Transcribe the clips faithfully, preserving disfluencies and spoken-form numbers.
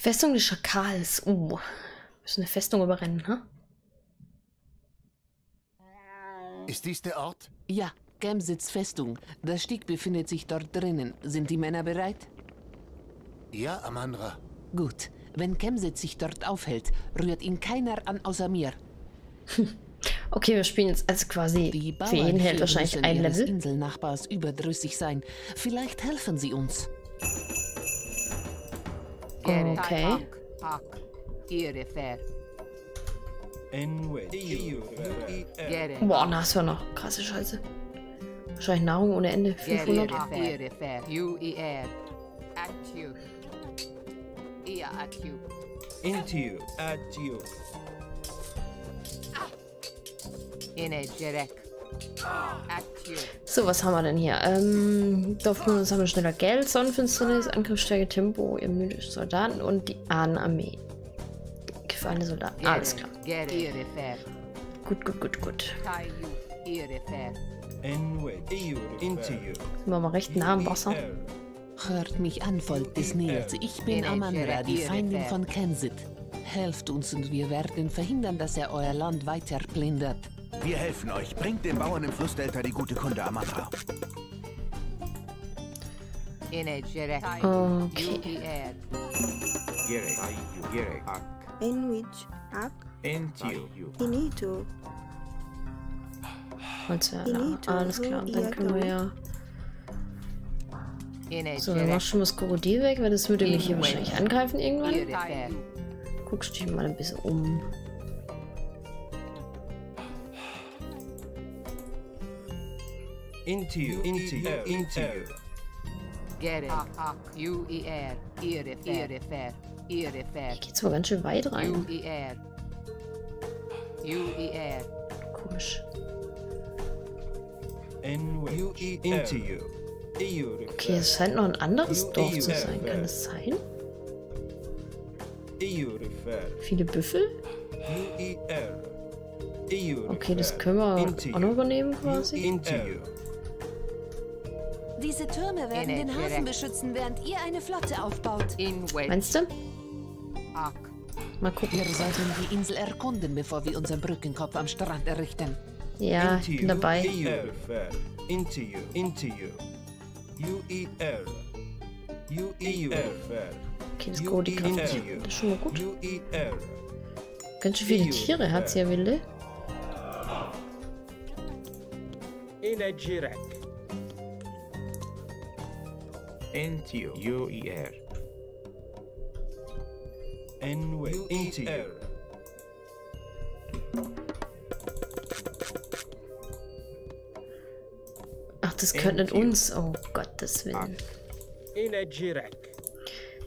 Die Festung des Schakals. Uh. Müssen eine Festung überrennen, ne? Ist dies der Ort? Ja, Kemsitz Festung. Der Stieg befindet sich dort drinnen. Sind die Männer bereit? Ja, Amanra. Gut. Wenn Kemsitz sich dort aufhält, rührt ihn keiner an außer mir. Hm. Okay, wir spielen jetzt also quasi. Für ihn hält wahrscheinlich ein Level. Die Inselnachbars überdrüssig sein. Vielleicht helfen sie uns. Okay. Boah, na, das war noch krasse Scheiße. Wahrscheinlich Nahrung ohne Ende. fünfhundert. So, was haben wir denn hier? Ähm, Dorfbewohner haben schneller Geld, Sonnenfinsternis, Angriffsstärke, Tempo, ermüdete Soldaten und die Ahnenarmee. Gefallene Soldaten. Alles klar. Gut, gut, gut, gut. Sind wir mal recht nah am Wasser? Hört mich an, Volk des Nils. Ich bin Amanra, die Feindin von Kemsitz. Helft uns und wir werden verhindern, dass er euer Land weiter plündert. Wir helfen euch. Bringt den Bauern im Flussdelta die gute Kunde, Amanra. Okay. Alles klar, dann können wir ja... So, dann mach schon mal das Krokodil weg, weil das würde mich hier wahrscheinlich angreifen irgendwann. Guckst dich mal ein bisschen um. Into you, into you, into you. Get it. U E R, Irrefair, Irrefair. Ich geh zwar ganz schön weit rein. U E R. U E R. Komisch. Into you. Okay, es scheint noch ein anderes Dorf zu sein. Kann es sein? Viele Büffel? Okay, das können wir auch noch übernehmen quasi. Diese Türme werden den Hafen beschützen, während ihr eine Flotte aufbaut. Meinst du? Mal gucken. Wir sollten die Insel erkunden, bevor wir unseren Brückenkopf am Strand errichten. Ja, ich bin dabei. Into you, into you. U E R. U E R. Okay, das Go, die Kraft. Das ist schon mal gut. Ganz schön viele Tiere hat sie ja, Wilde. Into you. U E R. Into you. Das könnten uns, oh Gottes Willen.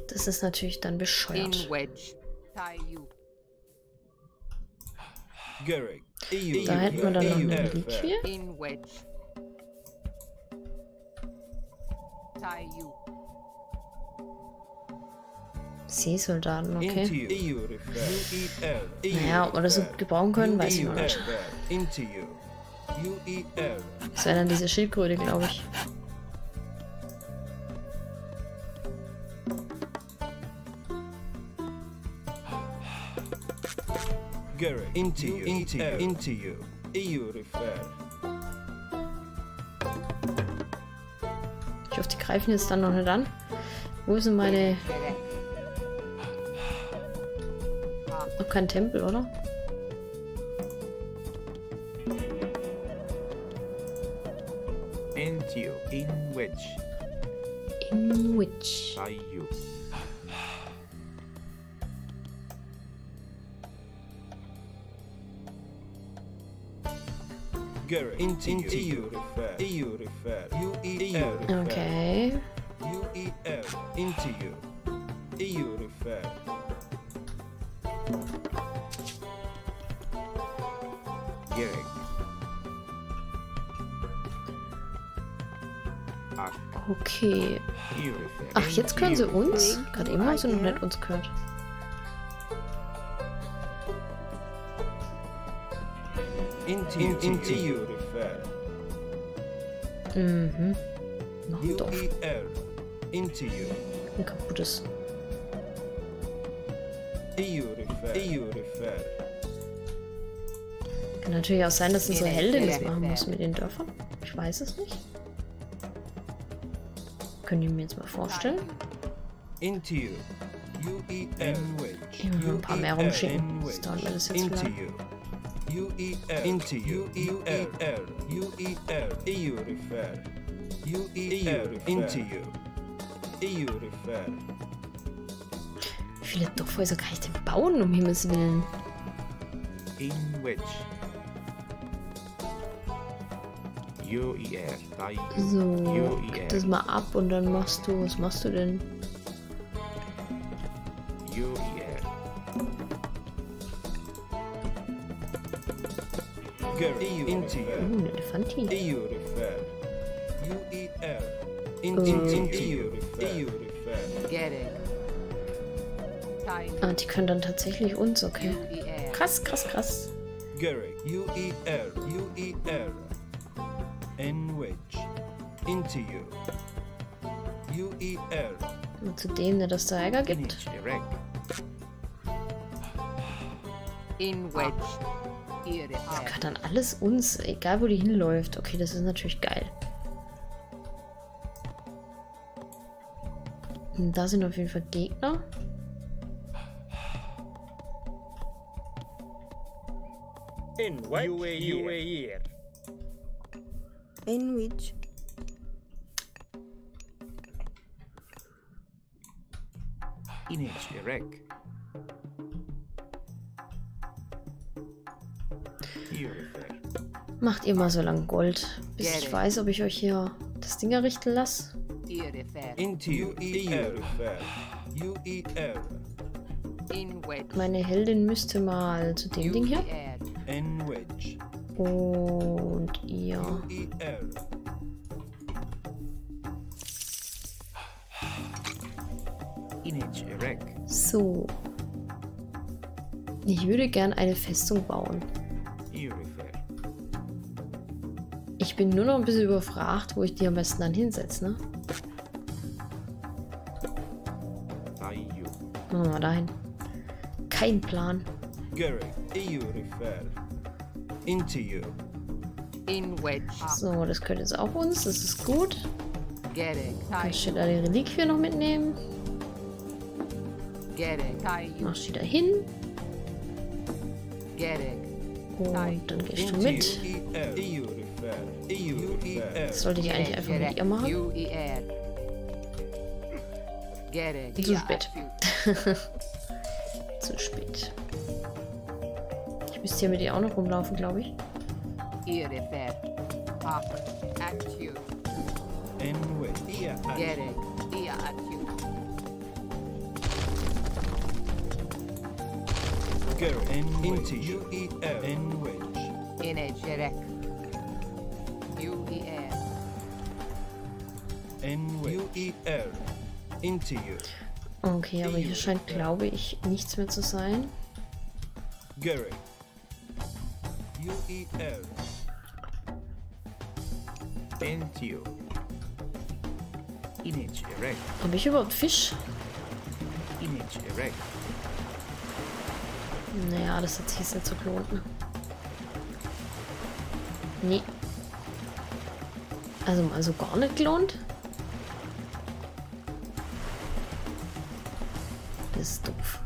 Das ist natürlich dann bescheuert. Da hätten wir dann noch eine Reliquie. Seesoldaten, okay. Naja, ob wir das so gebrauchen können, weiß ich noch nicht. Das wäre dann diese Schildkröte, glaube ich. Ich hoffe, die greifen jetzt dann noch nicht an. Wo sind meine... Noch kein Tempel, oder? In which? In which? Okay. Okay. Ach, jetzt können sie uns? Gerade eben haben sie noch nicht uns gehört. Mhm. Noch ein Dorf. Ein kaputtes. Ey, ungefähr. Ey, ungefähr. Kann natürlich auch sein, dass unsere Heldin das machen muss mit den Dörfern. Ich weiß es nicht. Können die mir jetzt mal vorstellen? Into you. Ich will ein paar mehr rumschicken. Das dauert mir das jetzt wieder. Into you. Into you. Wie viele Dorfhäuser kann ich denn bauen, um Himmels Willen? In which? So, gib das mal ab und dann machst du, was machst du denn? Oh, eine Elefantin. Oh. Ah, die können dann tatsächlich uns, okay. Krass, krass, krass. Into you. Und zu dem, der das da Ärger gibt. Das kann dann alles uns, egal wo die hinläuft. Okay, das ist natürlich geil. Und da sind auf jeden Fall Gegner. In which? In which? In direkt. Macht ihr mal so lang Gold, bis ich weiß, ob ich euch hier das Ding errichten lasse. Meine Heldin müsste mal zu dem Ding hier. Und ihr. So. Ich würde gern eine Festung bauen. Ich bin nur noch ein bisschen überfragt, wo ich die am besten dann hinsetze, ne? Machen wir mal dahin. Kein Plan. So, das könnte jetzt auch uns, das ist gut. Kann ich da die Reliquie noch mitnehmen? Mach sie da hin. Und dann gehst du mit. Das sollte ich eigentlich einfach mit ihr machen. Zu spät. Zu spät. Ich müsste hier mit ihr auch noch rumlaufen, glaube ich. Into you, in which? In a jerek. U E R. In U E R. Into you. Okay, aber hier scheint, glaube ich, nichts mehr zu sein. Gerek. U E R. Into you. In a jerek. Habe ich überhaupt Fisch? In a jerek. Naja, das hat sich jetzt nicht so gelohnt, ne? Nee. Also, also gar nicht gelohnt? Das ist doof.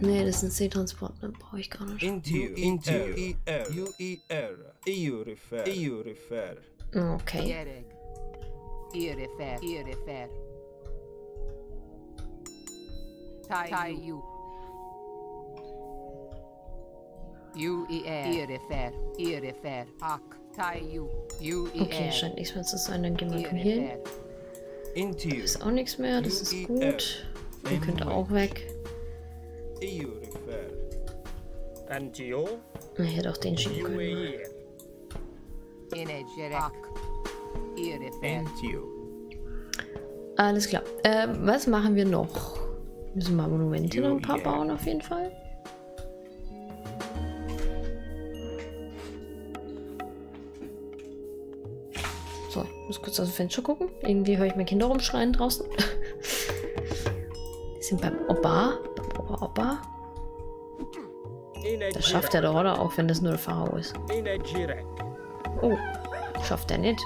Nee, das ist ein Seetransport, dann brauche ich gar nicht. Into, into, E-R, U-E-R, E-U-Refer, E-U-Refer. Okay. Okay, scheint nichts mehr zu sein, dann gehen wir hin. Das ist auch nichts mehr, das ist gut. Ihr könnt auch weg. Ich hätte auch den schieben können. Alles klar. Äh, was machen wir noch? Müssen wir Monumente noch ein paar bauen auf jeden Fall? So, ich muss kurz aus dem Fenster gucken. Irgendwie höre ich meine Kinder rumschreien draußen. Die sind beim Opa. Beim Opa, Opa. Das schafft er doch, oder? Auch wenn das nur der Pharao ist. Oh, schafft er nicht.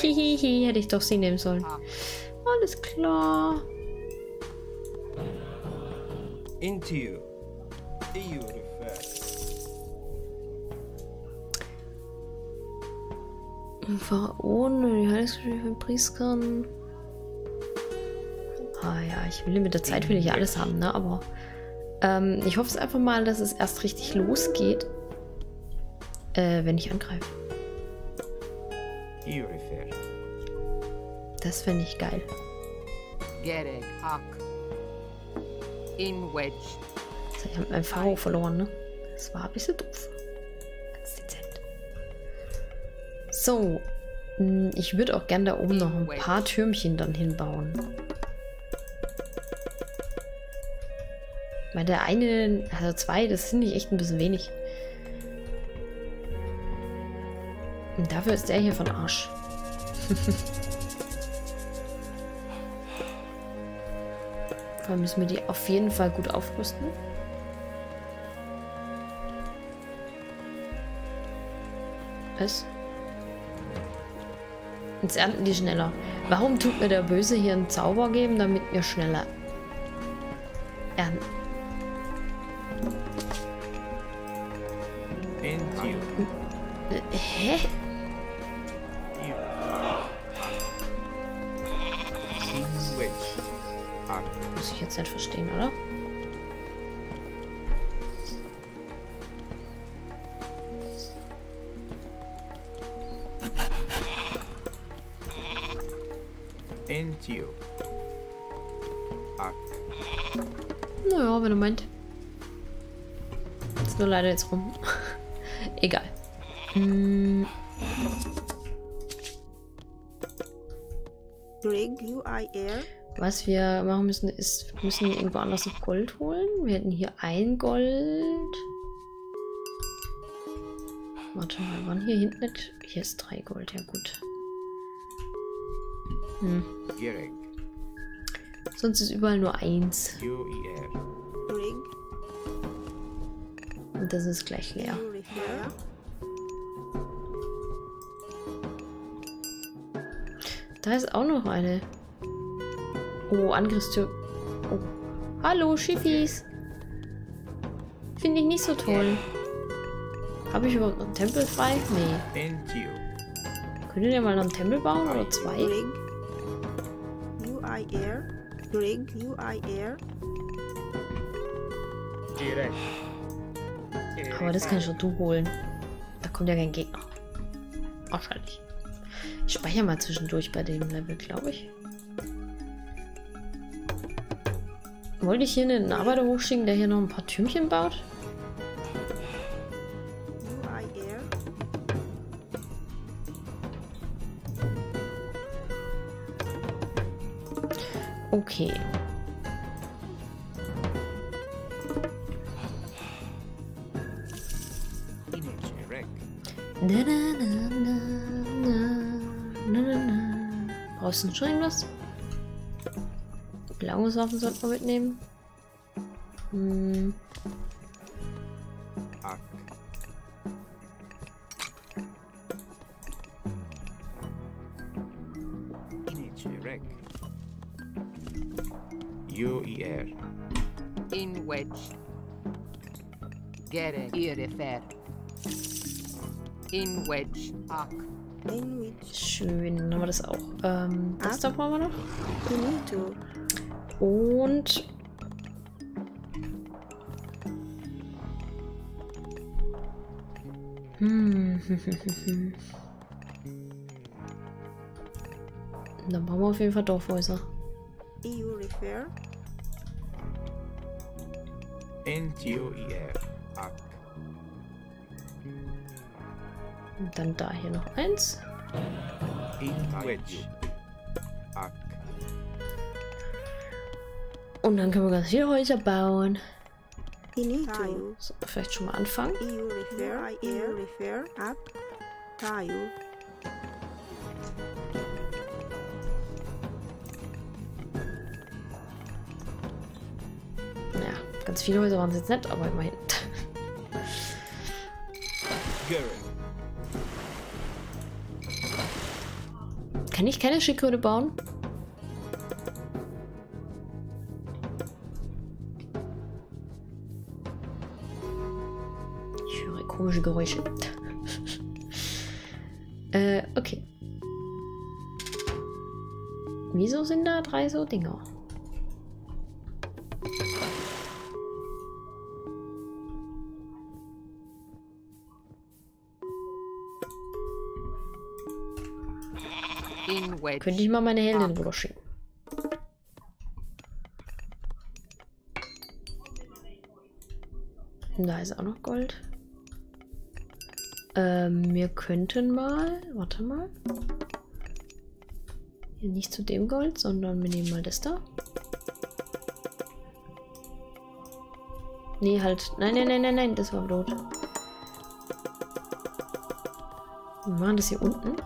Hihihi, hätte ich doch sie nehmen sollen. Alles klar. Pharaonen, die Heilungsgeschichte von Priestern. Ah ja, ich will mit der Zeit will ich ja alles haben, ne? Aber ähm, ich hoffe es einfach mal, dass es erst richtig losgeht, äh, wenn ich angreife. Das fände ich geil. So, ich habe meinen Pharao verloren, ne? Das war ein bisschen doof. Ganz dezent. So. Ich würde auch gerne da oben noch ein paar Türmchen dann hinbauen. Weil der eine, also zwei, das finde ich echt ein bisschen wenig. Und dafür ist der hier von Arsch. Vor allem müssen wir die auf jeden Fall gut aufrüsten. Was? Jetzt ernten die schneller. Warum tut mir der Böse hier einen Zauber geben, damit wir schneller ernten? Hä? Muss ich jetzt nicht verstehen, oder? Naja, wenn du meint. Ist nur leider jetzt rum. Egal. Mm. Was wir machen müssen, ist, wir müssen irgendwo anders noch Gold holen. Wir hätten hier ein Gold. Warte mal, waren hier hinten nicht? Hier ist drei Gold, ja gut. Hm. Sonst ist überall nur eins. Und das ist gleich leer. Da ist auch noch eine. Oh, Angriffstür. Oh. Hallo, Schiffis. Finde ich nicht so toll. Habe ich überhaupt noch einen Tempel frei? Nee. Könnt ihr mal noch einen Tempel bauen? Oder zwei? Aber das kann ich schon du holen. Da kommt ja kein Gegner. Wahrscheinlich. Ich speichere mal zwischendurch bei dem Level, glaube ich. Wollte ich hier einen Arbeiter hochschicken, der hier noch ein paar Türmchen baut? Okay. Na, na, na, na, na, na, na. Brauchst du schon irgendwas? Blaue Waffen sollten wir mitnehmen. Hm. In which get it in which arc. Schön, dann haben wir das auch. Ähm, das da brauchen wir noch. Und hm. Dann brauchen wir auf jeden Fall Dorfhäuser. E U Repair. Und dann da hier noch eins. Und dann können wir ganz viele Häuser bauen. So, vielleicht schon mal anfangen. Naja, ganz viele Häuser waren es jetzt nicht, aber immerhin. Kann ich keine Schildkröte bauen? Ich höre komische Geräusche. äh, okay. Wieso sind da drei so Dinger? Könnte ich mal meine Heldin rüber schicken. Da ist auch noch Gold. Ähm, wir könnten mal... Warte mal. Hier nicht zu dem Gold, sondern wir nehmen mal das da. Nee, halt. Nein, nein, nein, nein, nein. Das war Blut. Wir machen das hier unten.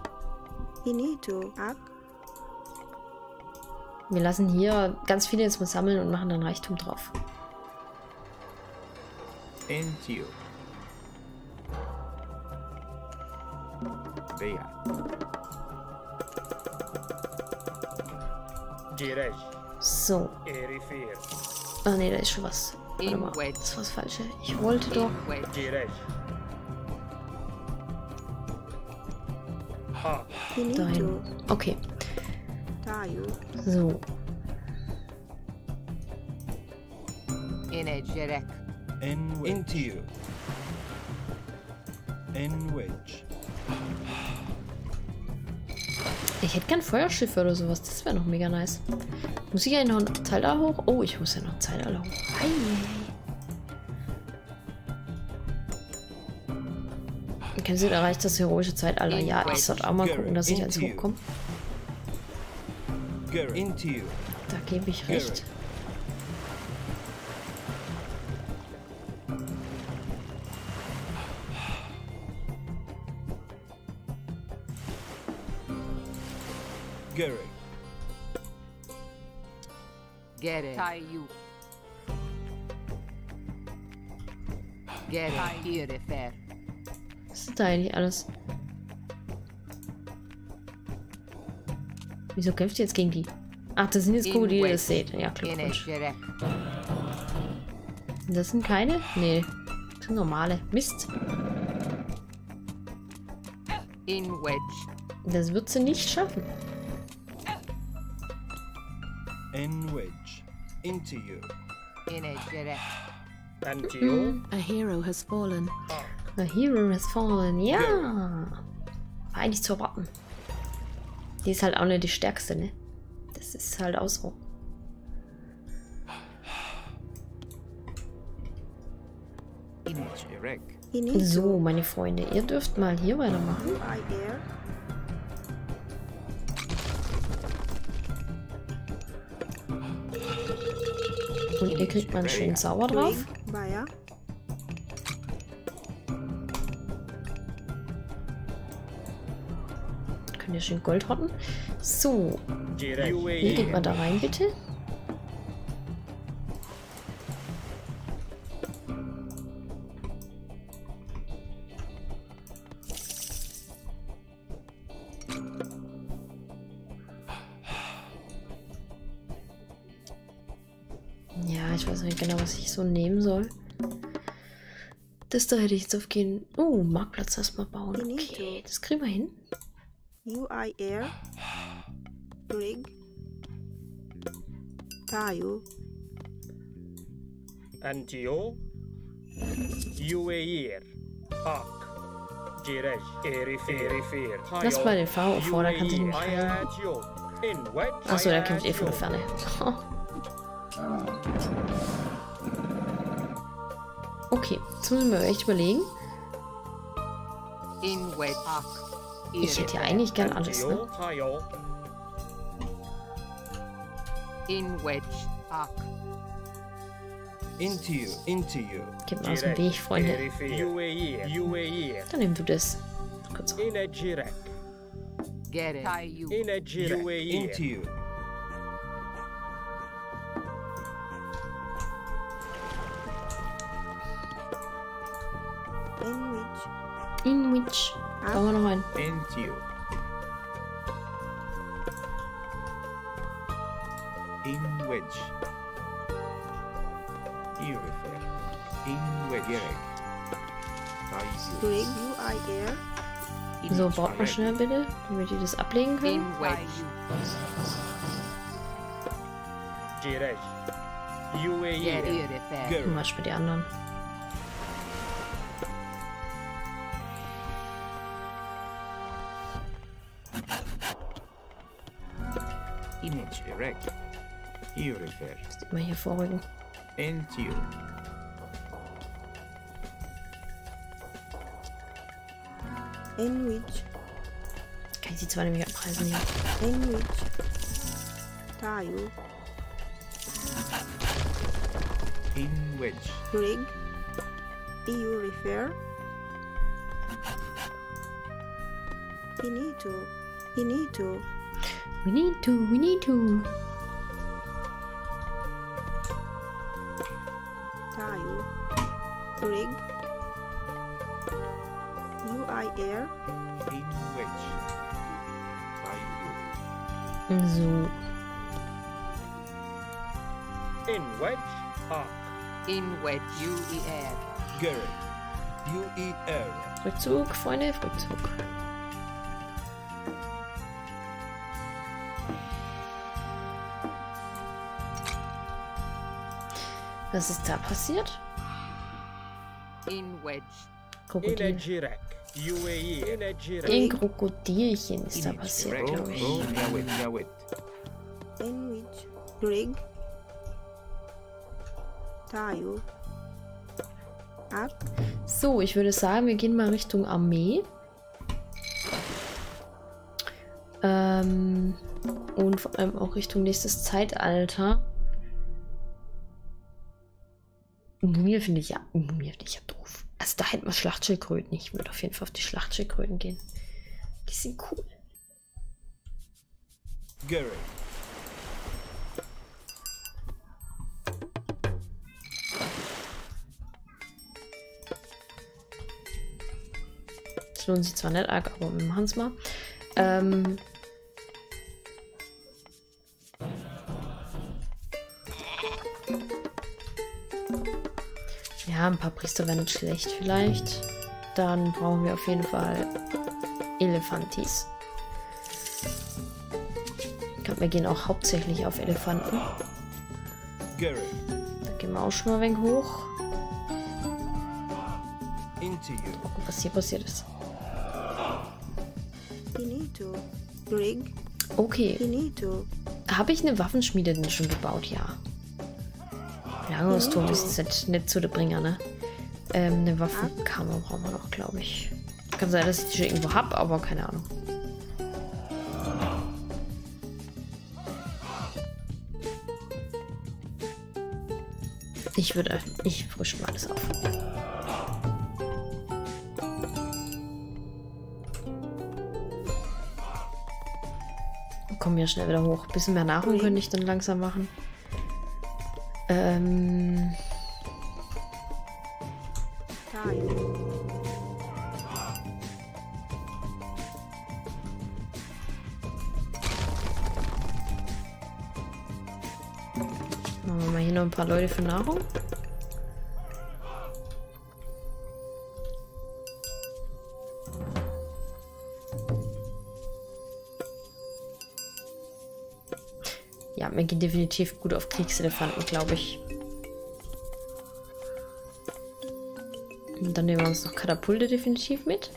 Wir lassen hier ganz viele jetzt mal sammeln und machen dann Reichtum drauf. So. Ah ne, da ist schon was. Warte mal, das ist was Falsches. Ich wollte doch... Dahin. Okay. So. Ich hätte gern Feuerschiffe oder sowas. Das wäre noch mega nice. Muss ich ja noch ein Zeitalter hoch? Oh, ich muss ja noch ein Zeitalter hoch. Ei. Kemsitz erreicht das heroische Zeitalter. Ja, ich sollte auch mal gucken, dass ich jetzt hochkomme. Da gebe ich recht. Was ist da eigentlich alles? Wieso kämpft ihr jetzt gegen die? Ach, das sind jetzt Krokodile, das seht. Ja, Glückwunsch. Das sind keine? Nee. Das sind normale. Mist. Das wird sie nicht schaffen. Mhm. A hero has fallen. The hero has fallen. Ja! War eigentlich zu erwarten. Die ist halt auch nicht die stärkste, ne? Das ist halt auch so. So, meine Freunde, ihr dürft mal hier weitermachen. Und ihr kriegt mal einen schönen Zauber drauf. Ja, schön Gold rotten. So. Wie geht man da rein, bitte? Ja, ich weiß nicht genau, was ich so nehmen soll. Das da hätte ich jetzt aufgehen. Oh, Marktplatz erstmal bauen. Okay, das kriegen wir hin. U I Air Rig Tayo Antio U A E Ak Jiresh Erifir. Lass mal den V vor, da kannst du ihn nicht verlieren. Achso, da kämpft eh von der Ferne. Okay, jetzt müssen wir echt überlegen. In Wet Ak. Ich hätte ja eigentlich gern alles, ne? Gib mal aus dem Weg, Freunde. Dann nimm du das. Kurz. Get it. In a jitter. Into you. In which. In which. Da wollen wir noch rein. Into you. In which. You refer. In which. U I R. So, baut mal schnell bitte, damit wir das ablegen können. Zum Beispiel die anderen. Image erect. You refer. Das sieht man hier vorrücken. Enrich. Kann ich sie zwar nämlich abpreisen hier. Enrich. Tayo. In which? Rig. You refer. We need to. We need to. We need to. We need to. Tayo. Rig. U I R. In which? Tayo. So. In which? Ah. In which? U I R. Girl. U I R. Rückzug, Freunde, Rückzug. Was ist da passiert? In Wedge. Krokodil. Ein Krokodilchen ist da passiert, glaube ich. In Wedge. Rig. Tayo. Ab. So, ich würde sagen, wir gehen mal Richtung Armee. Ähm, und vor allem auch Richtung nächstes Zeitalter. Mumie finde ich ja, Mumie finde ich ja doof. Also da hätten wir Schlachtschildkröten. Ich würde auf jeden Fall auf die Schlachtschildkröten gehen. Die sind cool. Gary. Das lohnt sich zwar nicht arg, aber wir machen es mal. Ähm... Ja, ein paar Priester wären nicht schlecht vielleicht. Dann brauchen wir auf jeden Fall Elefantis. Ich glaube, wir gehen auch hauptsächlich auf Elefanten. Da gehen wir auch schon mal ein wenig hoch. Gucken, was hier passiert ist. Okay. Habe ich eine Waffenschmiede denn schon gebaut? Ja. Langhausturm ist jetzt nicht zu der Bringer, ne? Ähm, eine Waffenkammer brauchen wir noch, glaube ich. Kann sein, dass ich die schon irgendwo habe, aber keine Ahnung. Ich würde, ich frische mal alles auf. Kommen wir schnell wieder hoch. Ein bisschen mehr Nahrung könnte ich dann langsam machen. Ähm. Machen wir mal hier noch ein paar Leute für Nahrung. Man geht definitiv gut auf Kriegselefanten, glaube ich. Und dann nehmen wir uns noch Katapulte definitiv mit.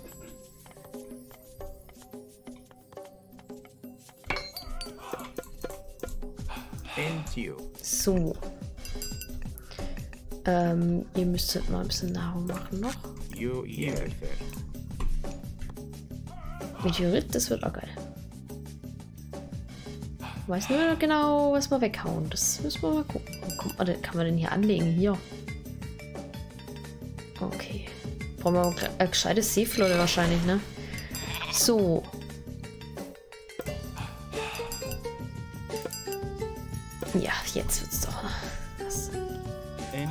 So. Ähm, ihr müsstet mal ein bisschen Nahrung machen noch. Meteorit, das wird auch geil. Weiß nur noch genau, was wir weghauen. Das müssen wir mal gucken. Wo kommt man denn, kann man denn hier anlegen? Hier. Okay. Brauchen wir auch ein gescheites Seeflotte wahrscheinlich, ne? So. ja, jetzt wird's doch. Das. In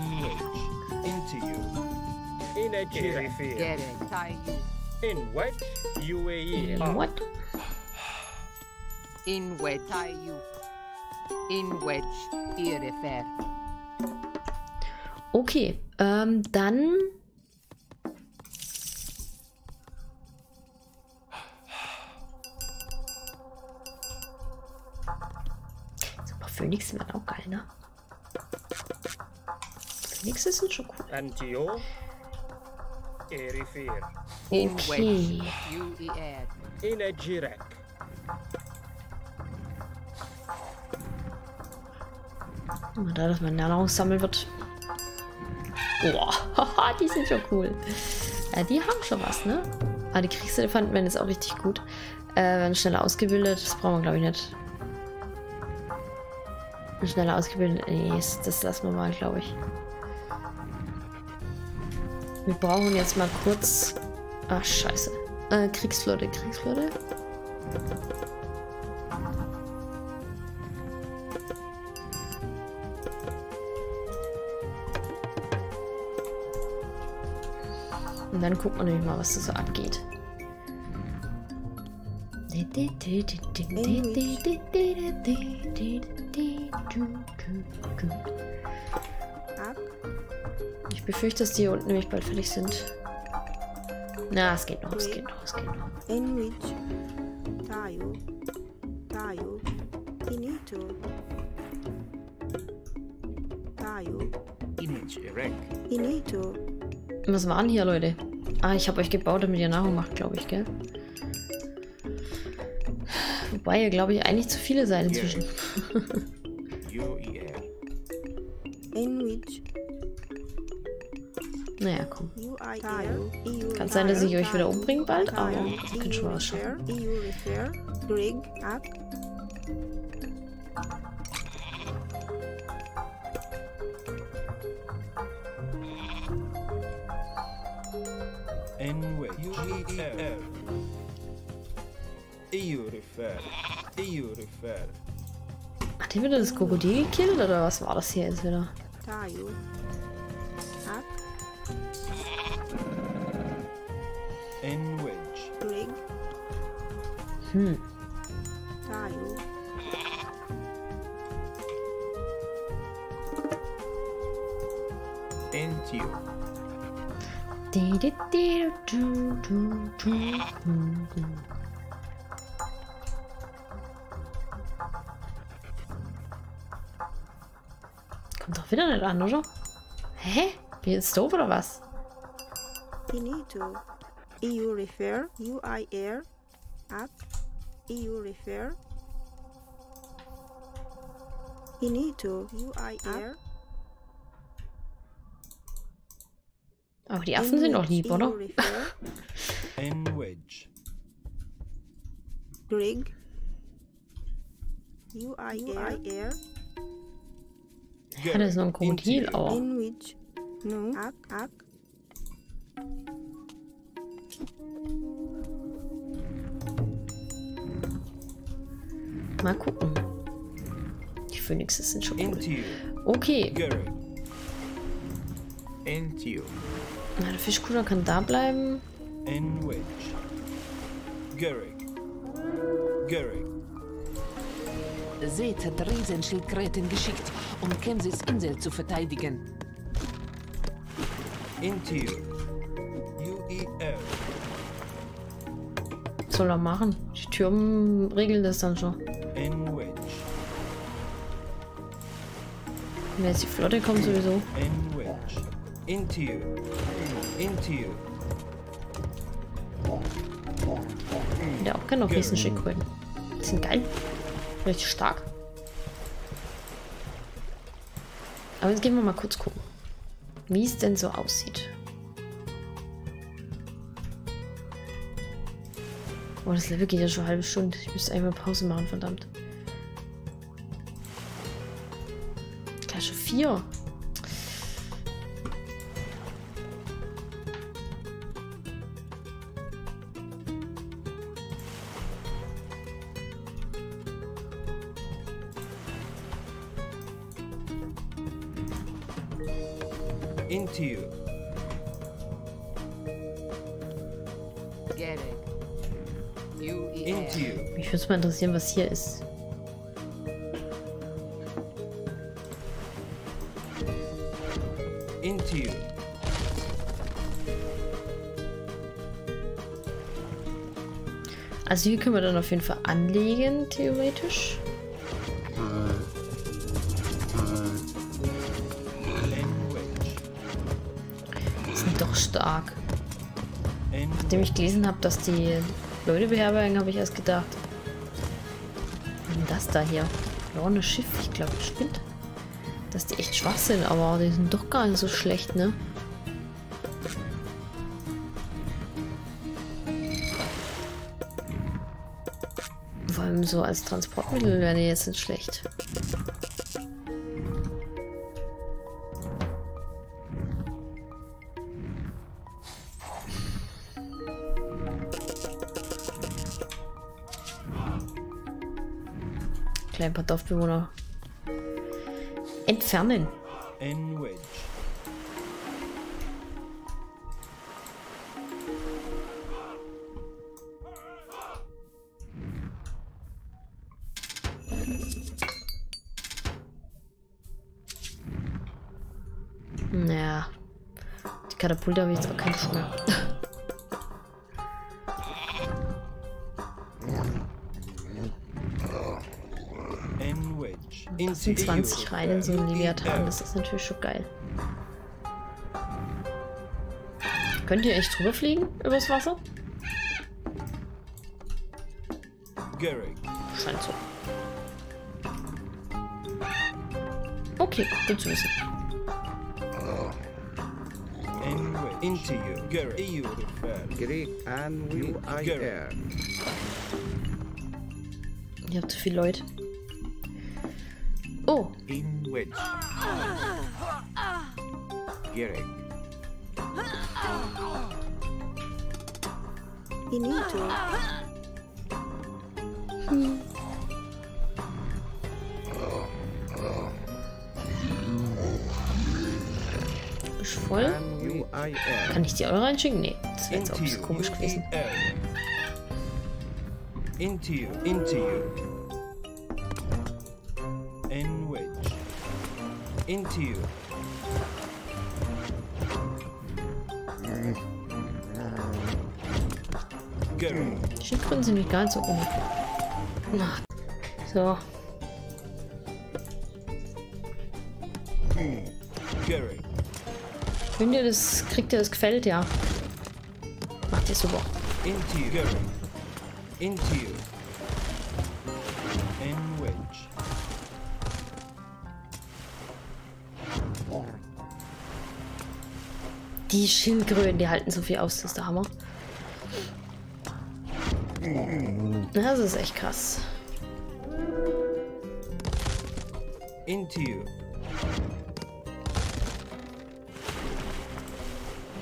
wet U A E. In what? In wet I U. In wet I R F R. Okay, ähm, dann. Super, Phoenix sind auch geil, ne? Phoenix sind schon cool. Antio. Okay. In a Jirek. Da, dass man Nahrung sammeln wird. Boah, die sind schon cool. Ja, die haben schon was, ne? Ah, die Kriegselefanten werden jetzt auch richtig gut. Äh, werden schneller ausgebildet. Das brauchen wir, glaube ich, nicht. Schneller ausgebildet. Nee, das lassen wir mal, glaube ich. Wir brauchen jetzt mal kurz... Ach, scheiße. Äh, Kriegsflotte, Kriegsflotte. Und dann gucken wir nämlich mal, was da so abgeht. Ich befürchte, dass die hier unten nämlich bald fertig sind. Na, es geht noch, es geht noch, es geht noch. Was waren hier, Leute? Ah, ich habe euch gebaut, damit ihr Nahrung macht, glaube ich, gell? Wobei ihr, glaube ich, eigentlich zu viele seid inzwischen. Naja, komm. Kann sein, dass ich euch wieder umbringe bald, aber ich kann schon mal was schaffen. Hat ihr wieder das Krokodil gekillt oder was war das hier jetzt wieder? Hm. Kommt doch wieder nicht an, oder? Hä? Bin ich jetzt doof oder was? E U refer, U I R, app, E U refer, Inito, U I R. Aber die Affen sind doch lieb, oder? Language. Grig. U I R. Ja, das ist noch ein Krokodil auch. No. App, app. Mal gucken. Die Phönixe sind schon cool. Okay. Na, der Fischkuder kann da bleiben. Seth hat Riesenschildkröten geschickt, um Kemsitz Insel zu verteidigen. Was soll er machen? Die Türmen regeln das dann schon. Wenn jetzt die Flotte kommt sowieso. Ja, auch gerne noch Riesenschildkröten. Die sind geil. Richtig stark. Aber jetzt gehen wir mal kurz gucken, wie es denn so aussieht. Oh, das Level geht ja schon eine halbe Stunde. Ich müsste einmal Pause machen, verdammt. Klasse vier. into you. Get it. You into you. Mich würde es mal interessieren, was hier ist. Into you. Also hier können wir dann auf jeden Fall anlegen, theoretisch. Die sind doch stark. Nachdem ich gelesen habe, dass die Leute beherbergen, habe ich erst gedacht. Was ist denn das da hier? Verlorenes Schiff, ich glaube, das spinnt. Dass die echt schwach sind, aber die sind doch gar nicht so schlecht, ne? Vor allem so als Transportmittel wären die jetzt nicht schlecht. Kleinen paar Dorfbewohner. Entfernen. Enwich. Naja. Die Katapulte habe ich jetzt auch keinen Schuh mehr. achtundzwanzig rein in so einen Leviathan, das ist natürlich schon geil. Könnt ihr echt drüber fliegen? Übers Wasser? Scheint so. Okay, gut zu wissen. Ihr habt zu viele Leute. Oh. In which? Garrick. In into. Hm. Ist voll? Kann ich die auch noch reinschicken? Nee, das wäre jetzt auch ein bisschen komisch gewesen. Into you, into you. Into you. Schiffgründen sind nicht ganz so um. So. Wenn ihr das kriegt, ihr das gefällt, ja. Macht ihr super. Into you. Into you. Die Schildkröten, die halten so viel aus, das ist der Hammer. Das ist echt krass. Into you.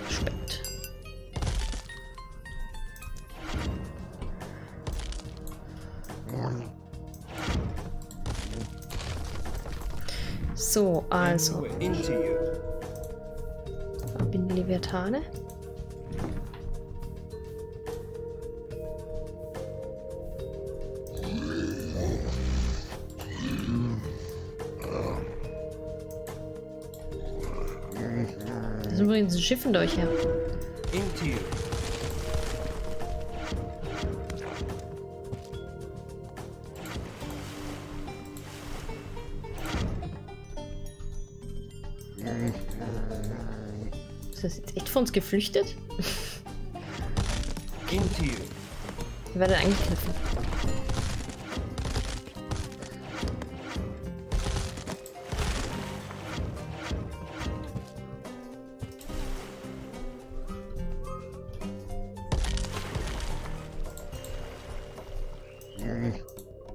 Spekt. So, also. Into you. Bin Leviathane. Das ist übrigens ein Schiff in euch her. Das ist jetzt echt von uns geflüchtet? Ich werde angegriffen.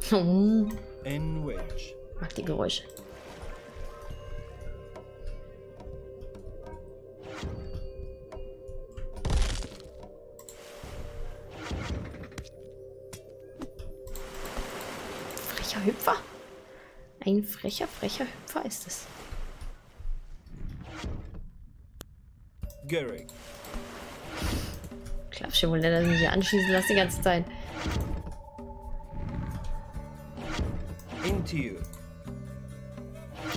Hm. Mach die Geräusche. Hüpfer. Ein frecher, frecher Hüpfer ist es. Göring. Klatsche wohl, dass ich mich hier anschließen lasse die ganze Zeit. Into.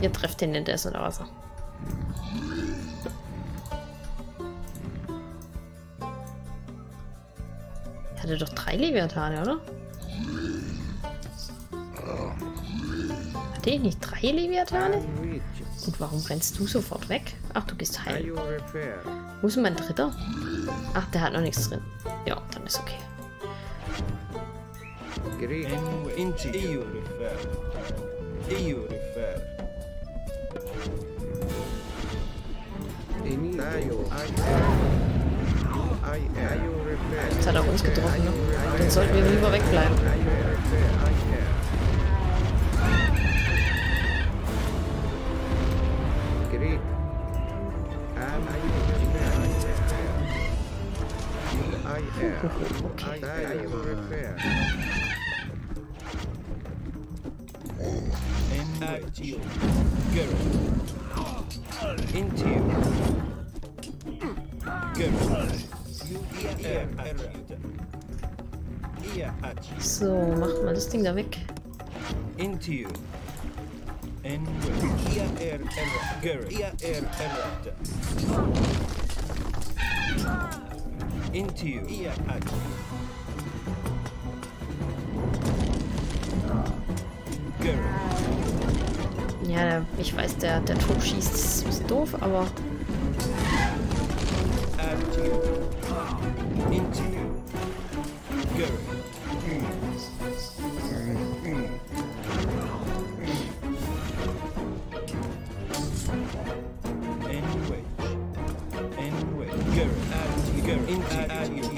Ihr trefft den Indes oder was? Ich hatte doch drei Leviathane, oder? Hatte ich nicht drei Leviathane? Und warum rennst du sofort weg? Ach, du bist heil. Wo ist denn mein dritter? Ach, der hat noch nichts drin. Ja, dann ist okay. Jetzt hat er uns getroffen, ne? Dann sollten wir lieber wegbleiben. Okay. So, macht mal das Ding da weg. Into you. Yeah, ja, ich weiß, der, der Tod schießt, das ist ein bisschen doof, aber...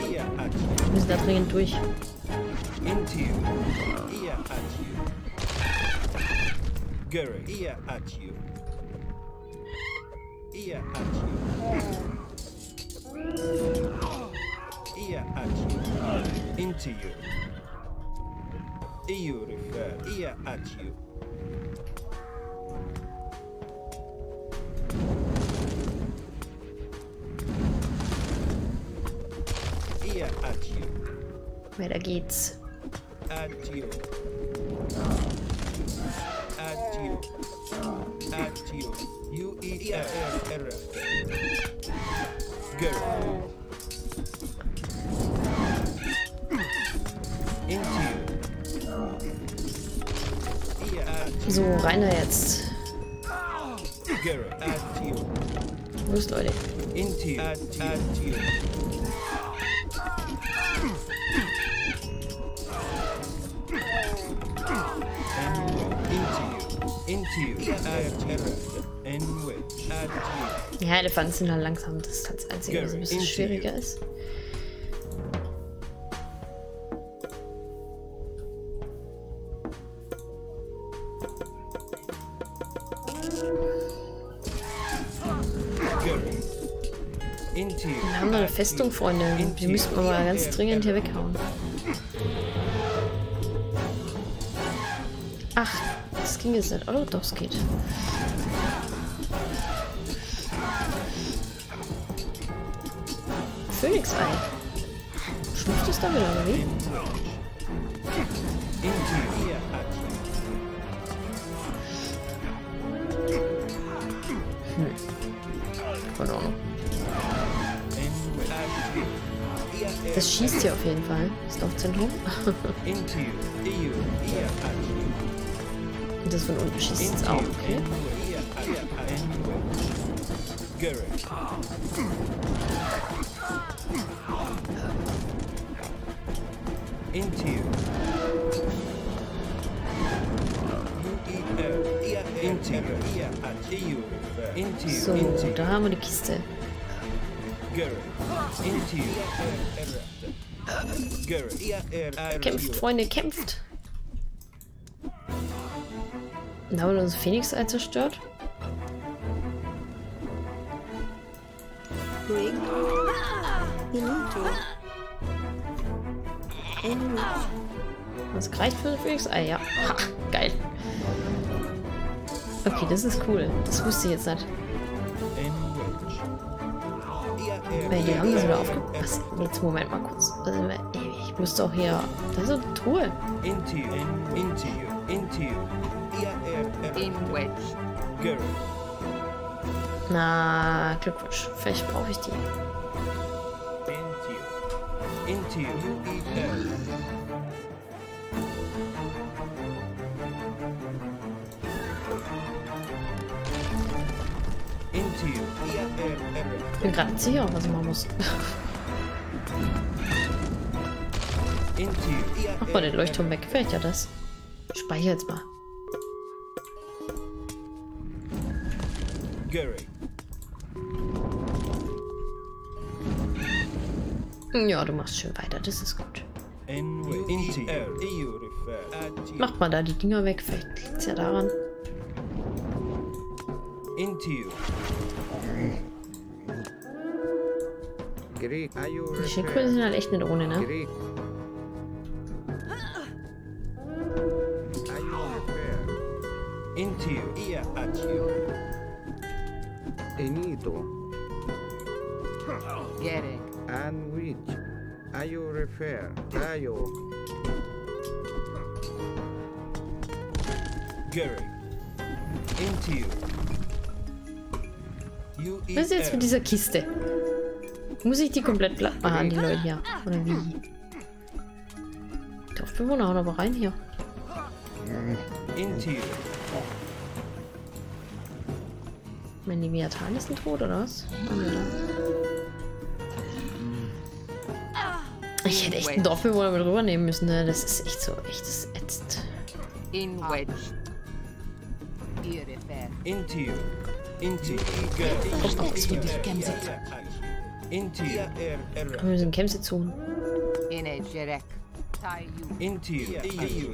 Wir müssen da dringend durch. Weiter geht's. Adieu. Adieu. Adieu. You eat error. Girl. So, rein da jetzt. Los, Leute. Ja, Elefanten sind halt langsam, das ist das Einzige, was ein bisschen schwieriger ist. Wir haben noch eine Festung, Freunde, die müssten wir mal ganz dringend hier weghauen. Ach, das ging jetzt nicht, oder? Doch, es geht. Phönix-Ei. Schluckt es da wieder, oder wie? Hm. Keine Ahnung. Das schießt hier auf jeden Fall. Das Dorfzentrum. Und das von unten schießt es auch, okay? So, da haben wir die Kiste. Kämpft, Freunde, kämpft! Und da haben wir unser Phönix-Ei zerstört. Das reicht für ein Phönix-Ei, ja. Ha, geil. Okay, das ist cool. Das wusste ich jetzt nicht. Bei der Young ist wieder aufgepasst. Was? Jetzt Moment mal kurz. Also, ich musste auch hier. Das ist so eine Truhe. Into you, into you, into you. In which girl. Na, Glückwunsch. Vielleicht brauche ich die. Into you, into you. Ich bin gerade sicher, was ich machen muss. Mach mal den Leuchtturm weg, gefällt ja das. Ich speichere jetzt mal. Ja, du machst schön weiter, das ist gut. Mach mal da die Dinger weg, vielleicht liegt es ja daran. Die Schildkröten sind halt echt nicht ohne, ne? Was ist jetzt mit dieser Kiste? Muss ich die komplett glatt machen, die Leute hier? Oder wie? Dorfbewohner, hauen aber rein hier. Mein Leviathan ist ein Tod, oder was? Ich hätte echt einen Dorfbewohner mit rübernehmen müssen, ne? Das ist echt so, echt das ätzt. Ich brauche das wirklich Kemsitz. Wir müssen Kemsitz suchen. In wedge. Ia acu.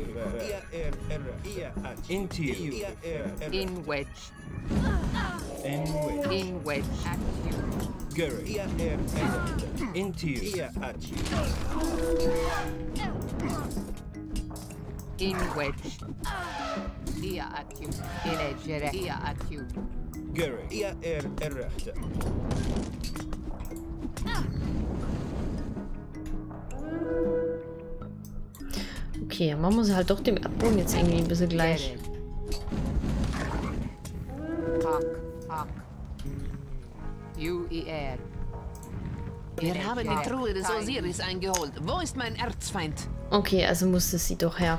In edgere. Ia acu. Gurry. Ia er errechte. Okay, man muss halt doch dem Erdboden jetzt irgendwie ein bisschen gleich. Hack, hack. U E R. Wir haben die Truhe des Osiris eingeholt. Wo ist mein Erzfeind? Okay, also musste sie doch her.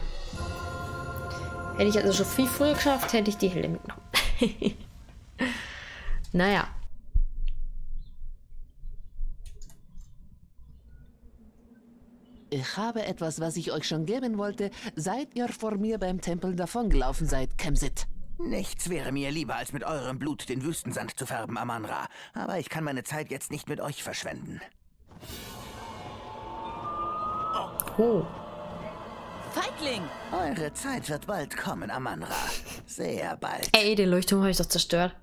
Hätte ich also schon viel früher geschafft, hätte ich die Helle mitgenommen. Naja. Ich habe etwas, was ich euch schon geben wollte, seit ihr vor mir beim Tempel davongelaufen seid, Kemsitz. Nichts wäre mir lieber, als mit eurem Blut den Wüstensand zu färben, Amanra. Aber ich kann meine Zeit jetzt nicht mit euch verschwenden. Oh. Feigling! Eure Zeit wird bald kommen, Amanra. Sehr bald. Ey, den Leuchtturm habe ich doch zerstört.